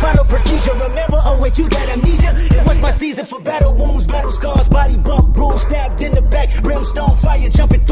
Follow procedure, remember, oh wait, you got amnesia. It was my season for battle wounds, battle scars, body bump, bruise, stabbed in the back, brimstone fire, jumping